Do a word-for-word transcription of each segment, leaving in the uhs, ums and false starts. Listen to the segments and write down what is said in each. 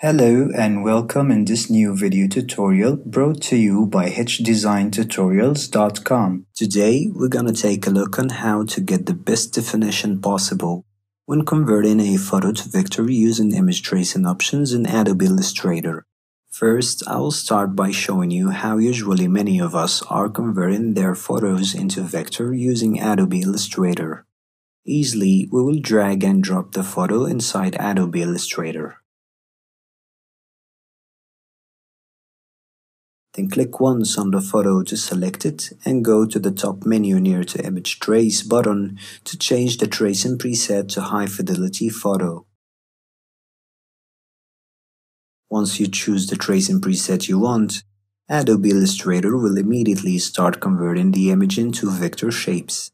Hello and welcome in this new video tutorial brought to you by H Design Tutorials dot com. Today we're gonna take a look on how to get the best definition possible when converting a photo to vector using image tracing options in Adobe Illustrator. First, I will start by showing you how usually many of us are converting their photos into vector using Adobe Illustrator. Easily, we will drag and drop the photo inside Adobe Illustrator. Then click once on the photo to select it and go to the top menu near to Image Trace button to change the tracing preset to High Fidelity Photo. Once you choose the tracing preset you want, Adobe Illustrator will immediately start converting the image into vector shapes.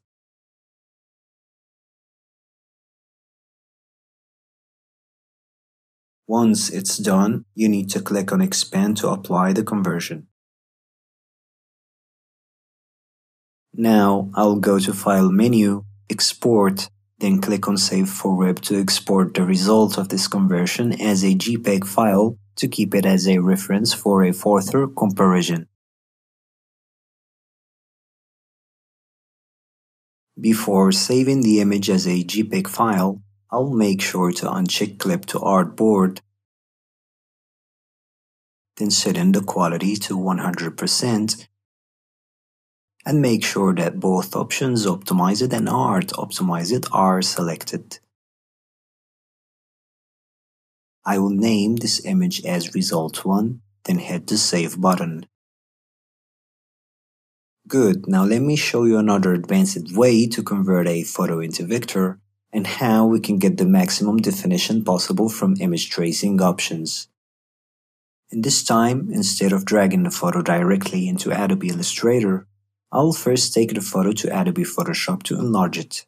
Once it's done, you need to click on Expand to apply the conversion. Now, I'll go to File menu, Export, then click on Save for Web to export the result of this conversion as a JPEG file to keep it as a reference for a further comparison. Before saving the image as a JPEG file, I'll make sure to uncheck Clip to Artboard, then setting the quality to one hundred percent. And make sure that both options, Optimize It and Art Optimize It, are selected. I will name this image as Result one, then hit the Save button. Good, now let me show you another advanced way to convert a photo into vector and how we can get the maximum definition possible from image tracing options. And this time, instead of dragging the photo directly into Adobe Illustrator, I'll first take the photo to Adobe Photoshop to enlarge it.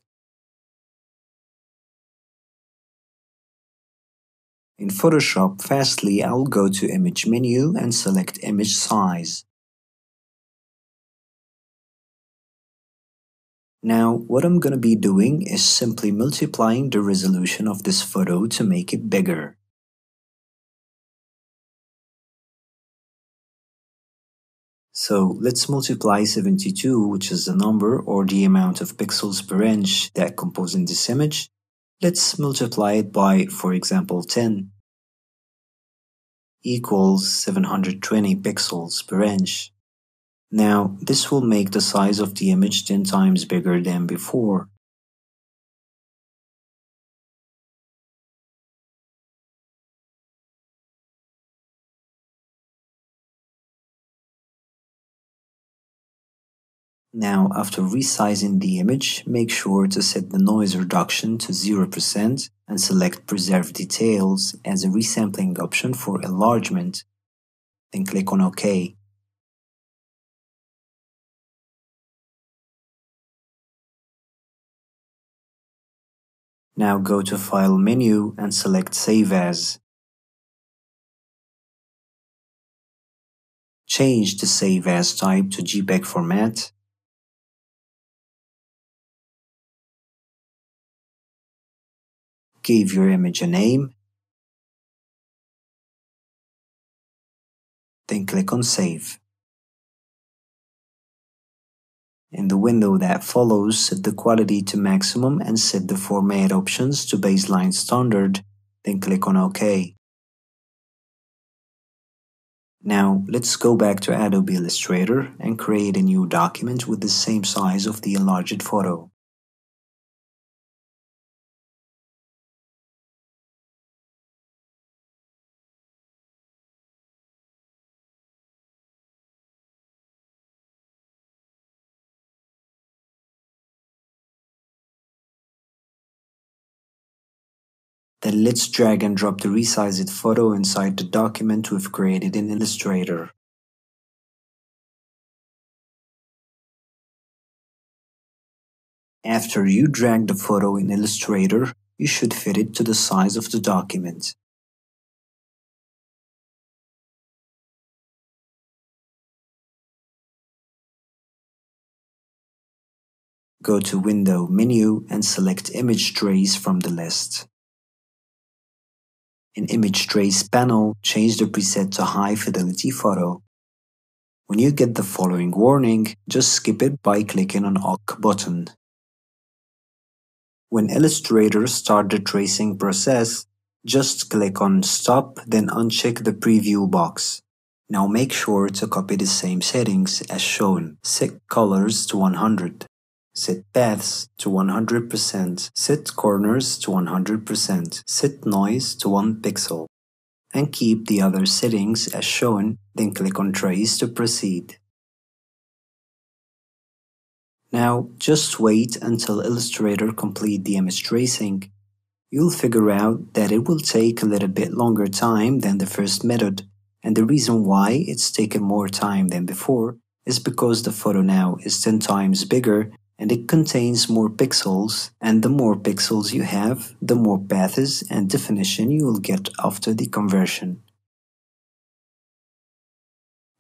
In Photoshop, firstly, I'll go to Image menu and select Image Size. Now, what I'm gonna be doing is simply multiplying the resolution of this photo to make it bigger. So let's multiply seventy-two, which is the number or the amount of pixels per inch that composing this image. Let's multiply it by, for example, ten equals seven hundred twenty pixels per inch. Now, this will make the size of the image ten times bigger than before. Now, after resizing the image, make sure to set the noise reduction to zero percent and select Preserve Details as a resampling option for enlargement. Then click on OK. Now go to File menu and select Save As. Change the Save As type to JPEG format. Give your image a name, then click on Save. In the window that follows, set the quality to maximum and set the format options to baseline standard, then click on OK. Now, let's go back to Adobe Illustrator and create a new document with the same size of the enlarged photo. Then let's drag and drop the resized photo inside the document we've created in Illustrator. After you drag the photo in Illustrator, you should fit it to the size of the document. Go to Window menu and select Image Trace from the list. in Image Trace panel, change the preset to High Fidelity Photo. When you get the following warning, just skip it by clicking on OK button. When Illustrator starts the tracing process, just click on Stop, then uncheck the preview box. Now make sure to copy the same settings as shown. Set colors to one hundred, set paths to one hundred percent, set corners to one hundred percent, set noise to one pixel, and keep the other settings as shown, then click on Trace to proceed. Now just wait until Illustrator complete the image tracing. You'll figure out that it will take a little bit longer time than the first method. And the reason why it's taken more time than before is because the photo now is ten times bigger and it contains more pixels, and the more pixels you have, the more paths and definition you will get after the conversion.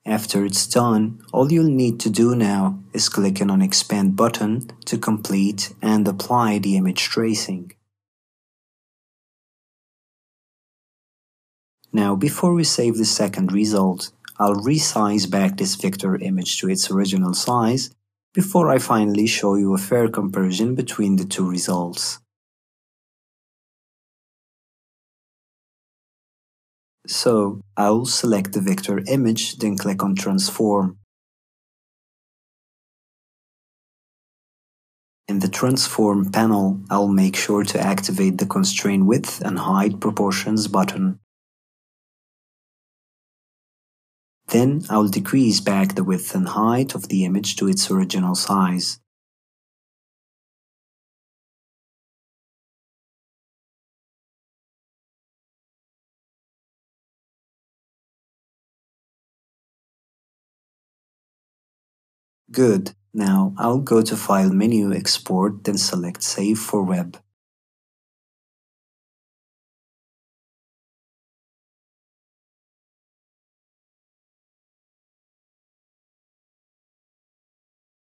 After it's done, all you'll need to do now is clicking on Expand button to complete and apply the image tracing. Now, before we save the second result, I'll resize back this vector image to its original size before I finally show you a fair comparison between the two results. So, I'll select the vector image, then click on Transform. In the Transform panel, I'll make sure to activate the Constraint Width and Height Proportions button. Then I'll decrease back the width and height of the image to its original size. Good. Now I'll go to File menu, Export, then select Save for Web.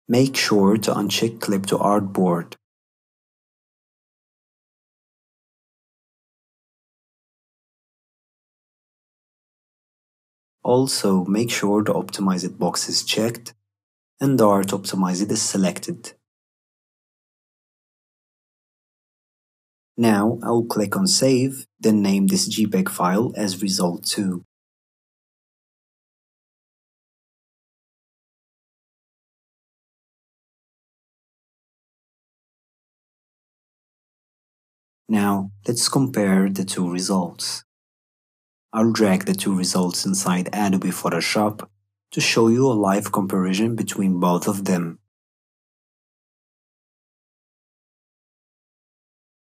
Make sure to uncheck Clip to Artboard. Also, make sure the Optimize It box is checked and the Art Optimize It is selected. Now, I'll click on Save, then name this JPEG file as Result two. Now, let's compare the two results. I'll drag the two results inside Adobe Photoshop to show you a live comparison between both of them.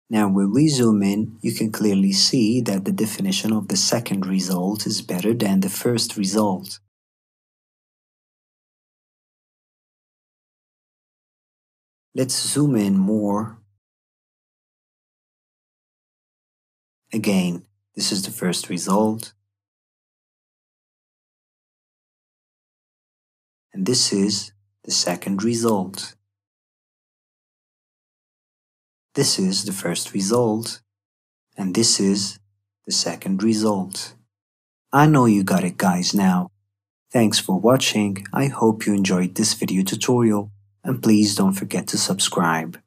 Now, when we zoom in, you can clearly see that the definition of the second result is better than the first result. Let's zoom in more. Again, this is the first result, and this is the second result. This is the first result, and this is the second result. I know you got it, guys, now. Thanks for watching. I hope you enjoyed this video tutorial, and please don't forget to subscribe.